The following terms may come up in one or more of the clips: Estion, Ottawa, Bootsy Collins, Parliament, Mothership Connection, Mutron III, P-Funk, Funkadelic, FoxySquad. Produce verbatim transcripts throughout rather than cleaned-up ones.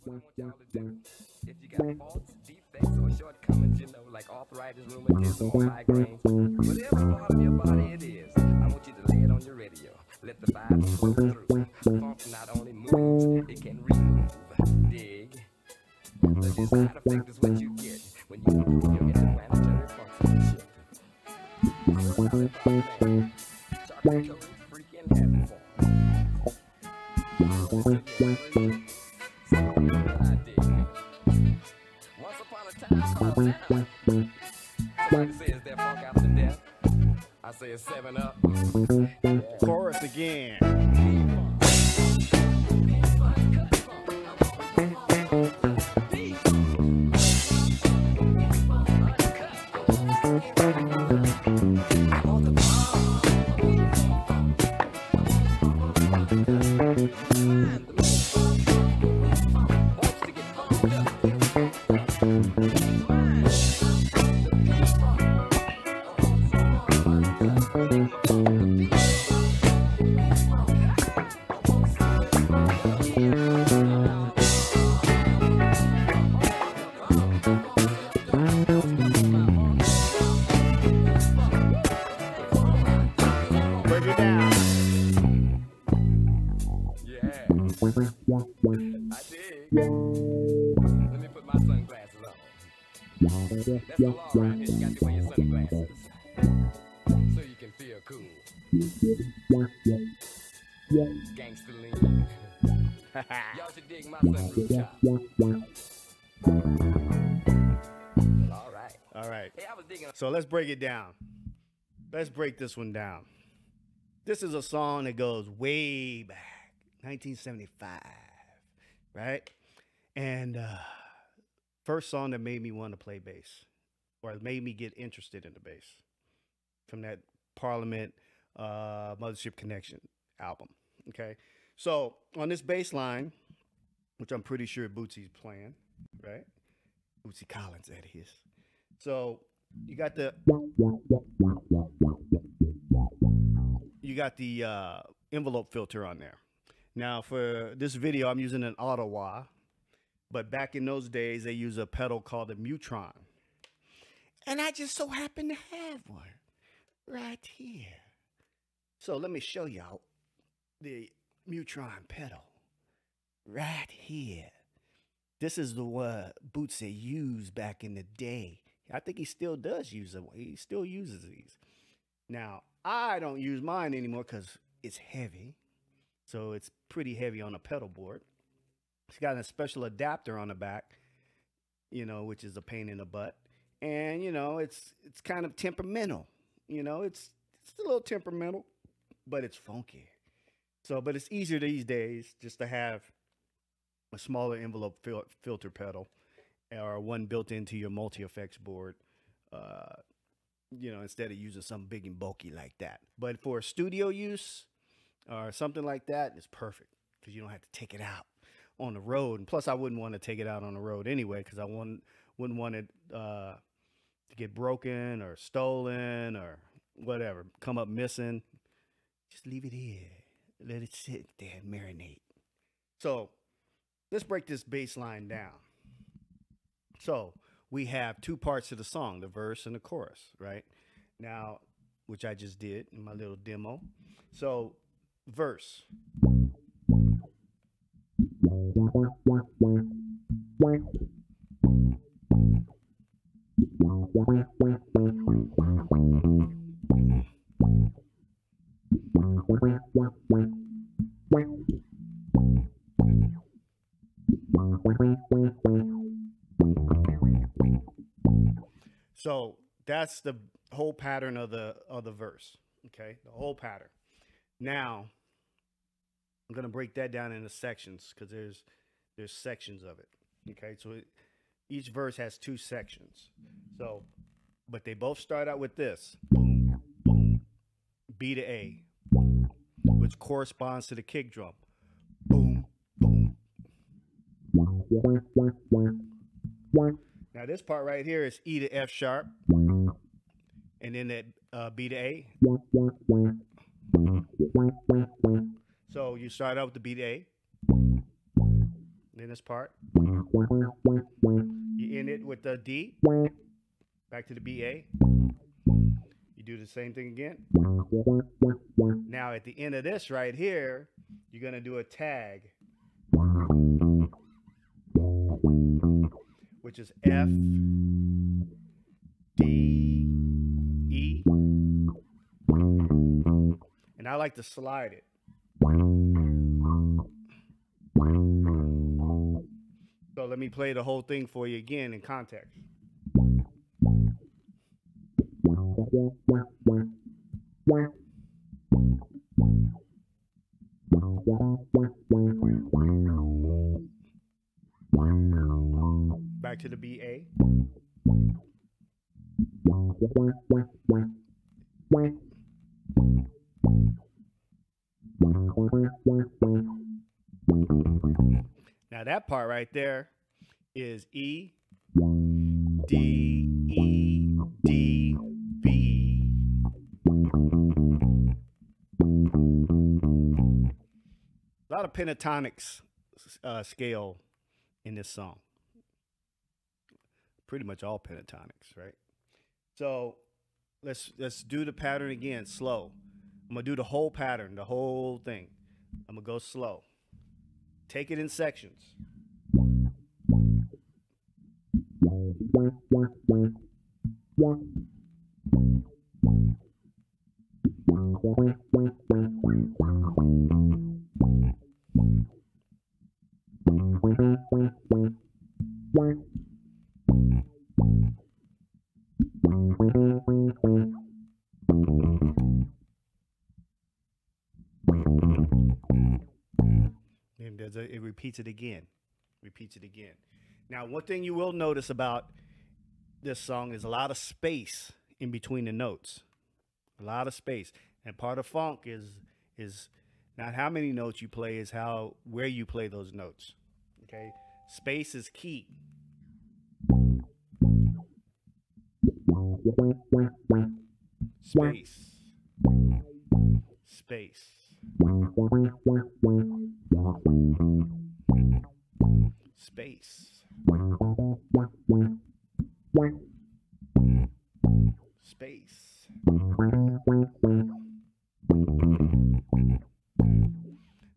what I want y'all to do. If you got faults, defects, or shortcomings, you know, like arthritis, rheumatism, migraines, whatever part of your body it is, I want you to lay it on your radio. Let the vibe flow through. Funk not only moves, it can remove. Dig. The side effect is what you get when you improve your interplanetary function. Chocolate cold, freaking heaven form. Once upon a time called Santa. Somebody says that funk after death. I say it's seven up. Yeah. Chorus again. So let's break it down. Let's break this one down. This is a song that goes way back, nineteen seventy-five, right? And uh, first song that made me want to play bass, or made me get interested in the bass, from that Parliament uh, Mothership Connection album, okay? So on this bass line, which I'm pretty sure Bootsy's playing, right? Bootsy Collins, that is. So you got the you got the uh, envelope filter on there. Now for this video, I'm using an Ottawa, but back in those days they use a pedal called a Mutron, and I just so happen to have one right here. So let me show y'all the Mutron pedal right here. This is the one Bootsy used back in the day. I think he still does use them. He still uses these. Now, I don't use mine anymore because it's heavy. So it's pretty heavy on a pedal board. It's got a special adapter on the back, you know, which is a pain in the butt. And, you know, it's it's kind of temperamental. You know, it's it's a little temperamental, but it's funky. So, but it's easier these days just to have a smaller envelope fil filter pedal, or one built into your multi-effects board, uh, you know, instead of using something big and bulky like that. But for studio use or something like that, it's perfect because you don't have to take it out on the road. And plus, I wouldn't want to take it out on the road anyway because I wouldn't, wouldn't want it uh, to get broken or stolen or whatever, come up missing. Just leave it here. Let it sit there and marinate. So let's break this bass line down. So we have two parts to the song, the verse and the chorus, right? Now, which I just did in my little demo. So verse. So that's the whole pattern of the of the verse, okay? The whole pattern. Now, I'm gonna break that down into sections because there's there's sections of it, okay? So it, each verse has two sections. So, but they both start out with this boom, boom, B to A, which corresponds to the kick drum, boom, boom. Now this part right here is E to F sharp, and then that uh, B to A. So you start out with the B to A, in this part. You end it with the D, back to the B A. You do the same thing again. Now at the end of this right here, you're gonna do a tag, which is F, D, E. And I like to slide it. So let me play the whole thing for you again in context. Back to the B A. Now that part right there is E, D, E, D, B. A lot of pentatonics uh, scale in this song. Pretty much all pentatonics, right? So let's let's do the pattern again, slow. I'm gonna do the whole pattern, the whole thing. I'm gonna go slow. Take it in sections. It repeats it again, repeats it again. Now, one thing you will notice about this song is a lot of space in between the notes, a lot of space. And part of funk is is not how many notes you play, is how where you play those notes. Okay, space is key. Space. Space. Space. Space.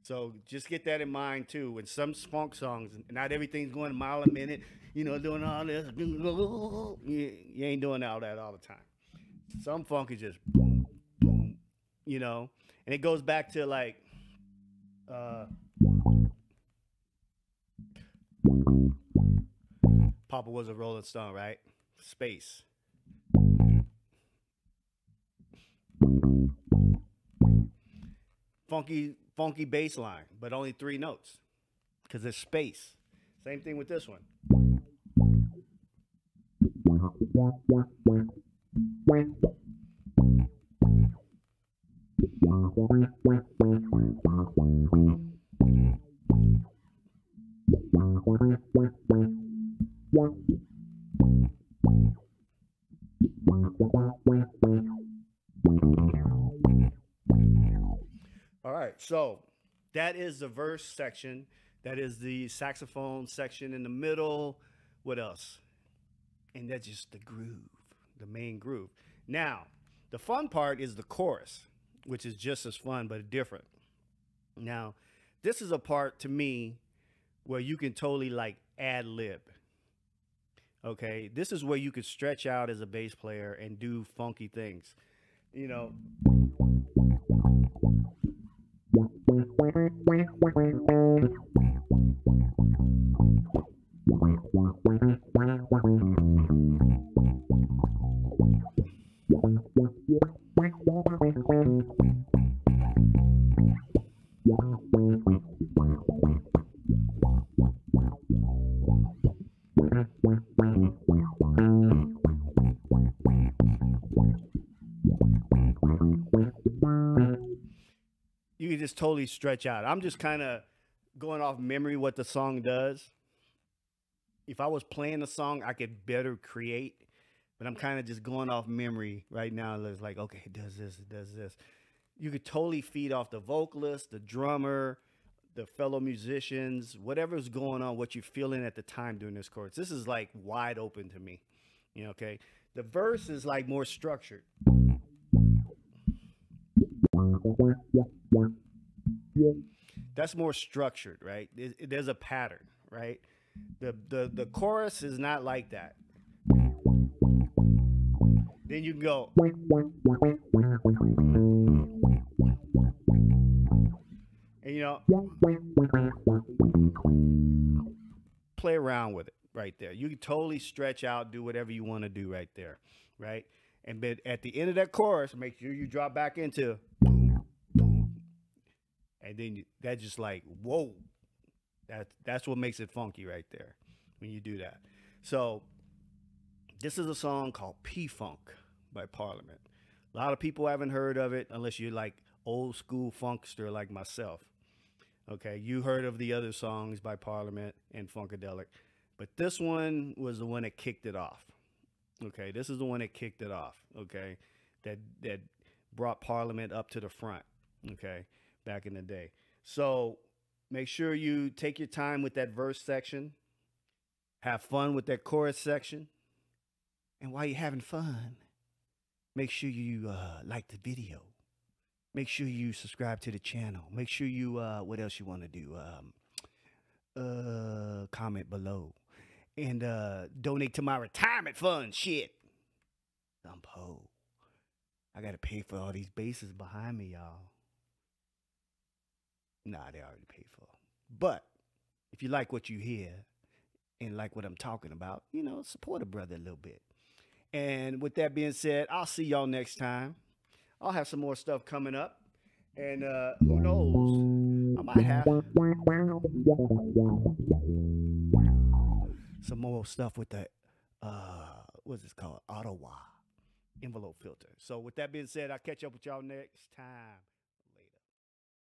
So just get that in mind too. When some funk songs, not everything's going a mile a minute, you know, doing all this. You ain't doing all that all the time. Some funk is just boom, boom, you know. And it goes back to like, uh, Papa was a Rolling Stone, right? Space. Funky, funky bass line, but only three notes because there's space. Same thing with this one. All right, so that is the verse section. That is the saxophone section in the middle. What else? And that's just the groove, the main groove. Now, the fun part is the chorus, which is just as fun, but different. Now, this is a part to me where you can totally like ad lib. Okay, this is where you could stretch out as a bass player and do funky things, you know. You can just totally stretch out. I'm just kind of going off memory what the song does. If I was playing the song, I could better create, but I'm kind of just going off memory right now. It's like, okay, it does this, it does this. You could totally feed off the vocalist, the drummer, the fellow musicians, whatever's going on, what you're feeling at the time during this chorus. This is like wide open to me. You know, okay. The verse is like more structured. That's more structured, right? It, it, there's a pattern, right? The, the, the chorus is not like that. Then you can go. And you know, play around with it right there. You can totally stretch out, do whatever you want to do right there, right? And but at the end of that chorus, make sure you drop back into boom, boom, and then you, that's just like whoa. That that's what makes it funky right there when you do that. So this is a song called P-Funk by Parliament. A lot of people haven't heard of it unless you're like old school funkster like myself. Okay, you heard of the other songs by Parliament and Funkadelic, but this one was the one that kicked it off. Okay, this is the one that kicked it off. Okay, that that brought Parliament up to the front. Okay, back in the day. So make sure you take your time with that verse section. Have fun with that chorus section. And while you're having fun, make sure you uh, like the video. Make sure you subscribe to the channel. Make sure you, uh, what else you want to do? Um, uh, comment below. And uh, donate to my retirement fund. Shit. I'm po. I got to pay for all these bases behind me, y'all. Nah, they already paid for. But if you like what you hear and like what I'm talking about, you know, support a brother a little bit. And with that being said, I'll see y'all next time. I'll have some more stuff coming up. And uh, who knows? I might have some more stuff with the, uh, what's this called? Ottawa envelope filter. So with that being said, I'll catch up with y'all next time.